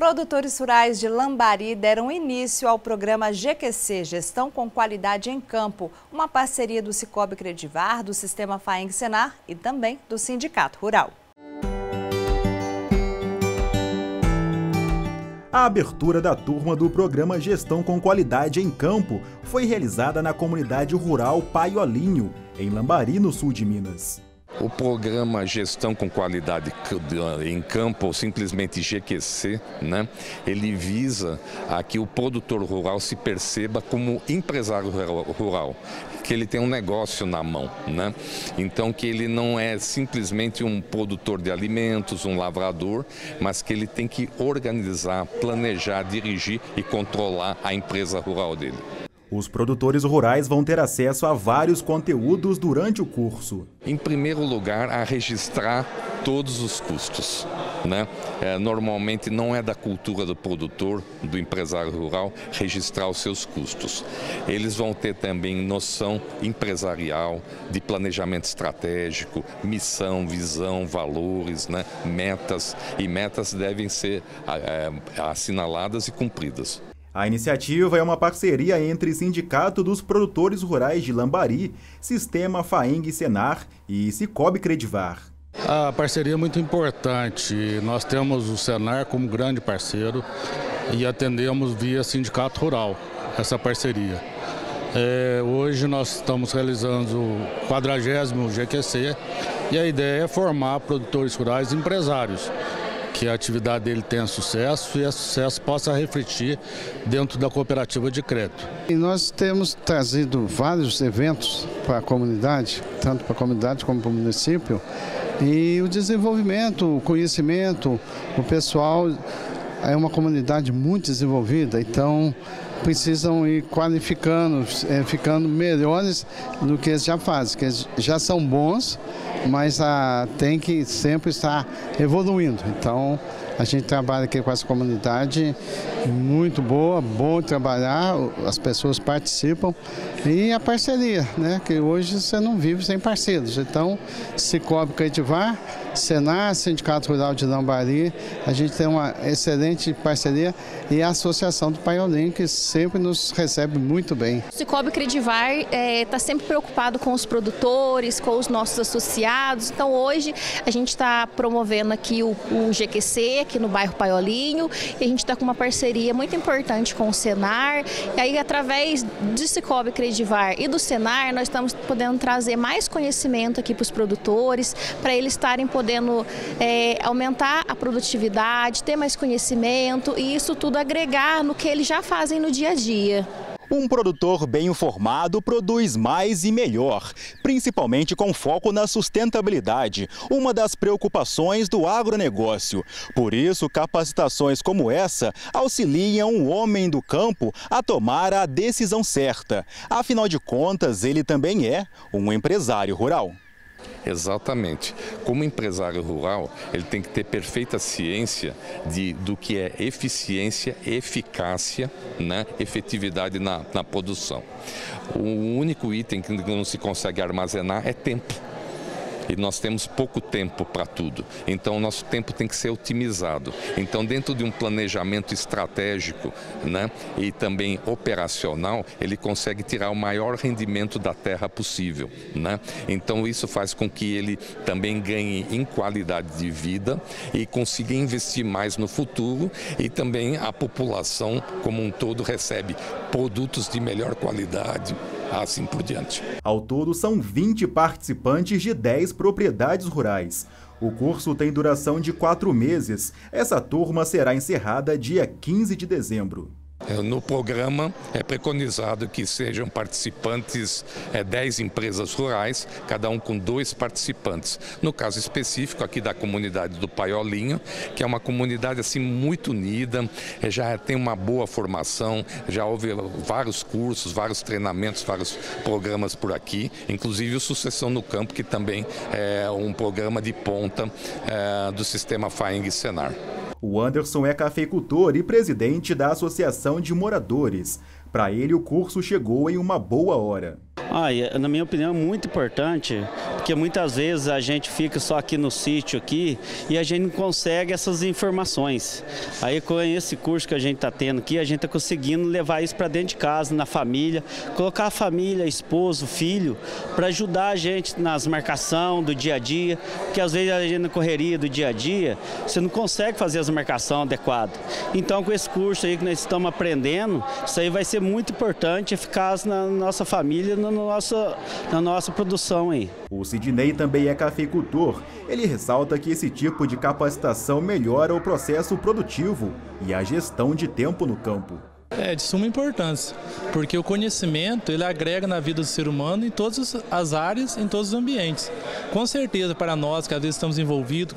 Produtores rurais de Lambari deram início ao programa GQC, Gestão com Qualidade em Campo, uma parceria do Sicoob Credivar, do Sistema Faemg Senar e também do Sindicato Rural. A abertura da turma do programa Gestão com Qualidade em Campo foi realizada na comunidade rural Paiolinho, em Lambari, no sul de Minas. O programa Gestão com Qualidade em Campo, ou simplesmente GQC, né, ele visa a que o produtor rural se perceba como empresário rural, que ele tem um negócio na mão, né? Então que ele não é simplesmente um produtor de alimentos, um lavrador, mas que ele tem que organizar, planejar, dirigir e controlar a empresa rural dele. Os produtores rurais vão ter acesso a vários conteúdos durante o curso. Em primeiro lugar, a registrar todos os custos, né? Normalmente não é da cultura do produtor, do empresário rural, registrar os seus custos. Eles vão ter também noção empresarial, de planejamento estratégico, missão, visão, valores, né? Metas, e metas devem ser assinaladas e cumpridas. A iniciativa é uma parceria entre Sindicato dos Produtores Rurais de Lambari, Sistema Faemg Senar e Sicoob Credivar. A parceria é muito importante. Nós temos o Senar como grande parceiro e atendemos via Sindicato Rural essa parceria. Hoje nós estamos realizando o 40º GQC e a ideia é formar produtores rurais e empresários, que a atividade dele tenha sucesso e esse sucesso possa refletir dentro da cooperativa de crédito. E nós temos trazido vários eventos para a comunidade, tanto para a comunidade como para o município, e o desenvolvimento, o conhecimento, o pessoal é uma comunidade muito desenvolvida, então precisam ir qualificando, ficando melhores do que eles já fazem, que eles já são bons, mas tem que sempre estar evoluindo. Então, a gente trabalha aqui com essa comunidade muito boa, bom trabalhar, as pessoas participam e a parceria, né? Que hoje você não vive sem parceiros. Então, Sicoob Credivar, Senar, Sindicato Rural de Lambari, a gente tem uma excelente parceria e a Associação do Paiolinho, que sempre nos recebe muito bem. O Sicoob Credivar está sempre preocupado com os produtores, com os nossos associados, então hoje a gente está promovendo aqui o GQC, aqui no bairro Paiolinho, e a gente está com uma parceria muito importante com o Senar, e aí através de Sicoob Credivar e do Senar, nós estamos podendo trazer mais conhecimento aqui para os produtores, para eles estarem podendo aumentar a produtividade, ter mais conhecimento e isso tudo agregar no que eles já fazem no dia a dia. Um produtor bem informado produz mais e melhor, principalmente com foco na sustentabilidade, uma das preocupações do agronegócio. Por isso, capacitações como essa auxiliam o homem do campo a tomar a decisão certa. Afinal de contas, ele também é um empresário rural. Exatamente. Como empresário rural, ele tem que ter perfeita ciência do que é eficiência, eficácia, né? Efetividade na produção. O único item que não se consegue armazenar é tempo. E nós temos pouco tempo para tudo, então o nosso tempo tem que ser otimizado. Então, dentro de um planejamento estratégico, né, e também operacional, ele consegue tirar o maior rendimento da terra possível, né? Então, isso faz com que ele também ganhe em qualidade de vida e consiga investir mais no futuro e também a população como um todo recebe produtos de melhor qualidade, assim por diante. Ao todo, são 20 participantes de 10 propriedades rurais. O curso tem duração de 4 meses. Essa turma será encerrada dia 15 de dezembro. No programa é preconizado que sejam participantes 10 empresas rurais, cada um com 2 participantes. No caso específico aqui da comunidade do Paiolinho, que é uma comunidade assim muito unida, já tem uma boa formação, já houve vários cursos, vários treinamentos, vários programas por aqui, inclusive o Sucessão no Campo, que também é um programa de ponta do Sistema Faemg Senar. O Anderson é cafeicultor e presidente da Associação de Moradores. Para ele, o curso chegou em uma boa hora. Na minha opinião, é muito importante, porque muitas vezes a gente fica só aqui no sítio aqui e a gente não consegue essas informações. Aí com esse curso que a gente está tendo aqui, a gente está conseguindo levar isso para dentro de casa, na família, colocar a família, esposo, filho, para ajudar a gente nas marcações do dia a dia, porque às vezes a gente na correria do dia a dia, você não consegue fazer as marcações adequadas. Então com esse curso aí que nós estamos aprendendo, isso aí vai ser muito importante, eficaz na nossa família, na nossa produção aí. O Sidney também é cafeicultor. Ele ressalta que esse tipo de capacitação melhora o processo produtivo e a gestão de tempo no campo. É de suma importância, porque o conhecimento ele agrega na vida do ser humano em todas as áreas, em todos os ambientes. Com certeza para nós que às vezes estamos envolvidos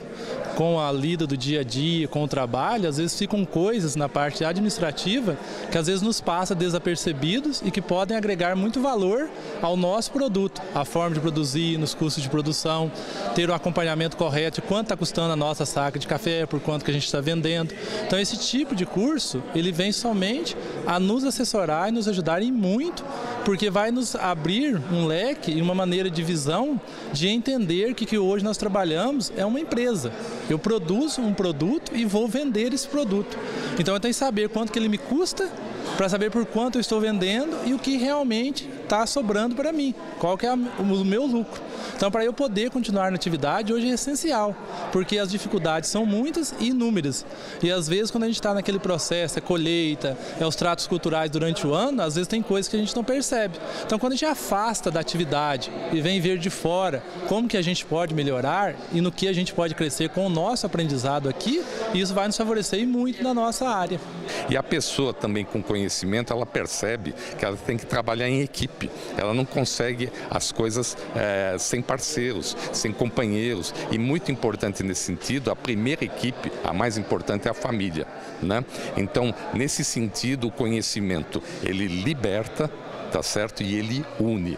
com a lida do dia a dia, com o trabalho, às vezes ficam coisas na parte administrativa que às vezes nos passa desapercebidos e que podem agregar muito valor ao nosso produto, a forma de produzir, nos custos de produção, ter o acompanhamento correto de quanto está custando a nossa saca de café, por quanto que a gente está vendendo. Então esse tipo de curso, ele vem somente a nos assessorar e nos ajudarem muito, porque vai nos abrir um leque e uma maneira de visão de entender que hoje nós trabalhamos é uma empresa. Eu produzo um produto e vou vender esse produto. Então eu tenho que saber quanto que ele me custa, para saber por quanto eu estou vendendo e o que realmente está sobrando para mim, qual que é o meu lucro. Então, para eu poder continuar na atividade, hoje é essencial, porque as dificuldades são muitas e inúmeras. E às vezes, quando a gente está naquele processo, é colheita, é os tratos culturais durante o ano, às vezes tem coisas que a gente não percebe. Então, quando a gente afasta da atividade e vem ver de fora como que a gente pode melhorar e no que a gente pode crescer com o nosso aprendizado aqui, isso vai nos favorecer e muito na nossa área. E a pessoa também com conhecimento, ela percebe que ela tem que trabalhar em equipe, ela não consegue as coisas sem parceiros, sem companheiros, e muito importante nesse sentido, a primeira equipe, a mais importante é a família, né? Então, nesse sentido, o conhecimento, ele liberta, tá certo? E ele une.